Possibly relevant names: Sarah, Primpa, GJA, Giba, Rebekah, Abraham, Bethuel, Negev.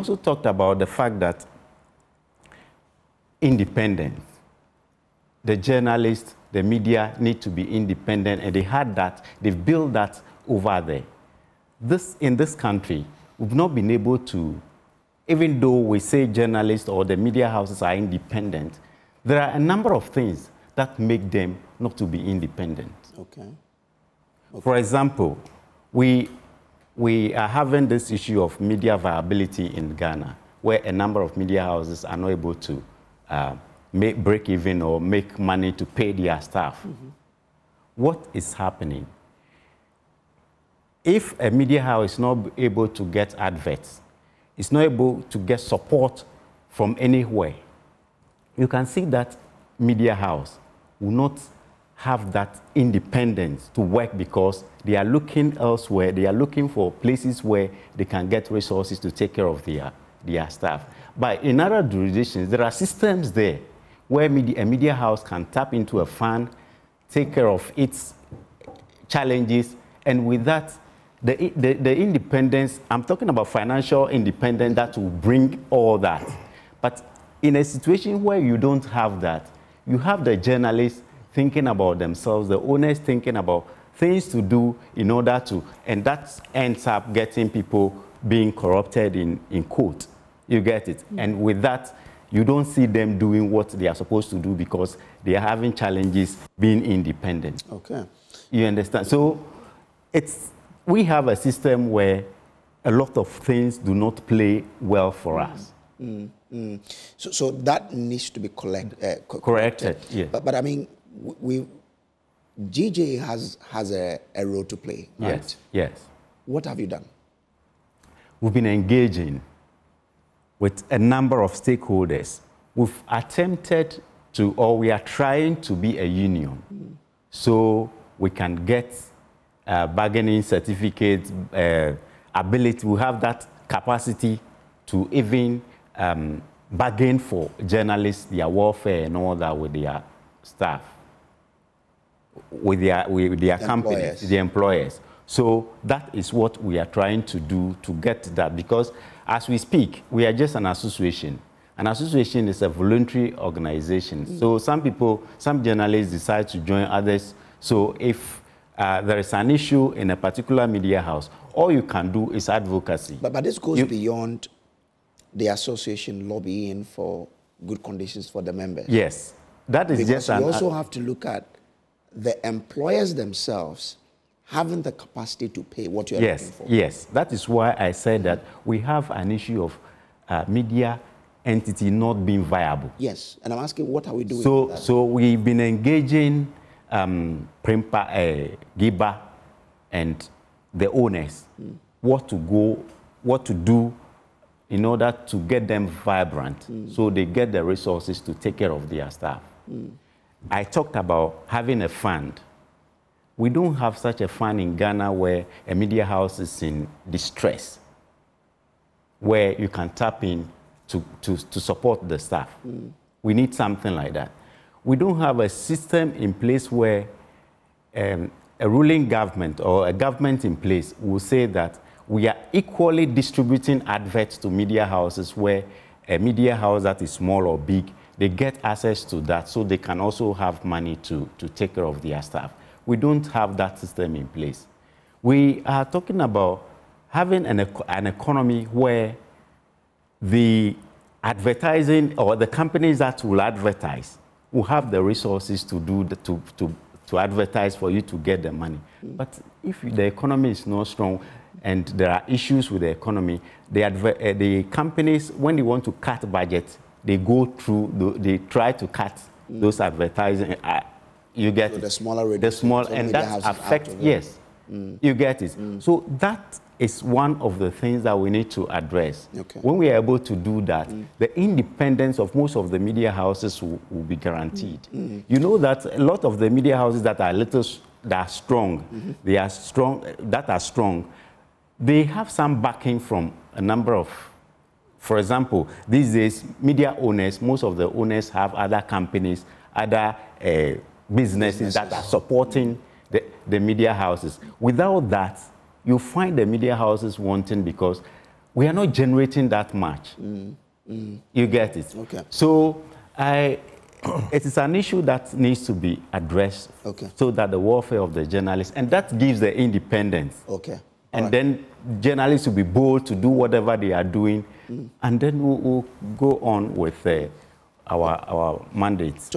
also talked about the fact that independence, the journalists, the media need to be independent, and they had that, they've built that over there. In this country, we've not been able to, even though we say journalists or the media houses are independent, there are a number of things that make them not to be independent. Okay. Okay. For example, we are having this issue of media viability in Ghana, where a number of media houses are not able to break even or make money to pay their staff. Mm-hmm. What is happening? If a media house is not able to get adverts, it's not able to get support from anywhere, you can see that media house will not have that independence to work because they are looking elsewhere. They are looking for places where they can get resources to take care of their staff. But in other jurisdictions, there are systems there where a media house can tap into a fund, take care of its challenges, and with that, the independence, I'm talking about financial independence, that will bring all that. But in a situation where you don't have that, you have the journalists thinking about themselves, the owners thinking about things to do in order to, and that ends up getting people being corrupted in court. You get it? Mm-hmm. And with that, you don't see them doing what they are supposed to do because they are having challenges being independent. Okay. You understand? So we have a system where a lot of things do not play well for us. Mm-hmm. So that needs to be corrected. Yeah. But I mean, GJA has a role to play, right? Yes, yes. What have you done? We've been engaging with a number of stakeholders. We've attempted to, or we are trying to be a union, so we can get bargaining certificates, ability, we have that capacity to even bargain for journalists, their welfare and all that with their staff, with their companies, the employers. So that is what we are trying to do to get that, because as we speak, we are just an association. An association is a voluntary organization. Mm. So some journalists decide to join others. So if there is an issue in a particular media house, all you can do is advocacy. But this goes beyond the association lobbying for good conditions for the members. Yes. That is because you also have to look at the employers themselves having the capacity to pay what you're looking for. Yes, that is why I said that we have an issue of media entity not being viable. Yes, and I'm asking, what are we doing? So we've been engaging Primpa, Giba, and the owners, what to do in order to get them vibrant, so they get the resources to take care of their staff. I talked about having a fund. We don't have such a fund in Ghana where a media house is in distress, where you can tap in to support the staff. We need something like that. We don't have a system in place where a ruling government or a government in place will say that we are equally distributing adverts to media houses, where a media house that is small or big, they get access to that so they can also have money to take care of their staff. We don't have that system in place. We are talking about having an economy where the advertising or the companies that will advertise will have the resources to do the, to advertise for you to get the money. But if the economy is not strong and there are issues with the economy, the companies, when they want to cut budgets, they go through, they try to cut those advertising. You get it. The small, and that affects, yes. You get it. So that is one of the things that we need to address. Okay. When we are able to do that, the independence of most of the media houses will be guaranteed. You know that a lot of the media houses that are strong, they have some backing from a number of. For example, these days, media owners, most of the owners have other companies, other businesses that are supporting the media houses. Without that, you find the media houses wanting, because we are not generating that much. Mm. Mm. You get it? Okay. So it is an issue that needs to be addressed, okay, so that the welfare of the journalists, and that gives the independence. Okay. And right, then journalists will be bold to do whatever they are doing, mm, and then we'll go on with our mandates.